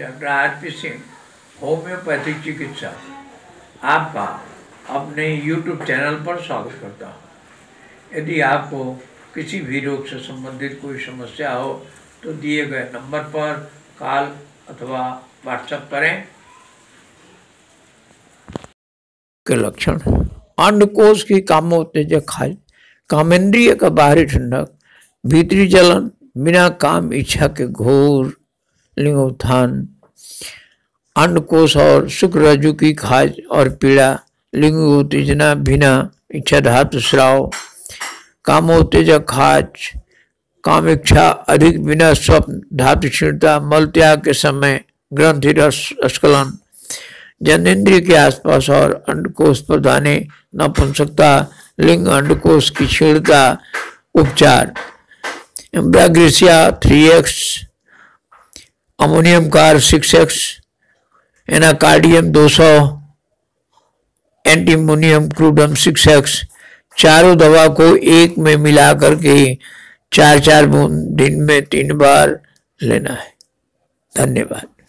Doctor RP. Singh homeopathic चिकित्सा आपका अपने YouTube चैनल पर स्वागत करता हूँ। यदि आपको किसी भी रोग से संबंधित कोई समस्या हो तो दिए गए नंबर पर कॉल अथवा व्हाट्सएप करें। के लक्षण अंडकोश की कामोत्तेजक खाज, कामेंद्रिय का बाहरी ठंडक, भीतरी जलन, बिना काम इच्छा के घोर लिंगोत्थान, अंडकोश और शुक्ररज्जु की खाज और पीड़ा, लिंगोत्तेजना बिना इच्छा धातु स्राव, कामोत्तेजक खाज, कामेच्छा अधिक बिना स्वप्न, धातु क्षीणता, मल त्याग के समय ग्रंथि रस स्खलन, जननेन्द्रिय के आसपास और अंडकोश पर दाने, नपुंसकता, लिंग अंडकोश की क्षीणता। उपचार ambra grisea 3x, ammonium carb 6x, anacardium 200, antimonium crudum 6x। चारों दवा को एक में मिला करके 4-4 बूंद दिन में 3 बार लेना है। धन्यवाद।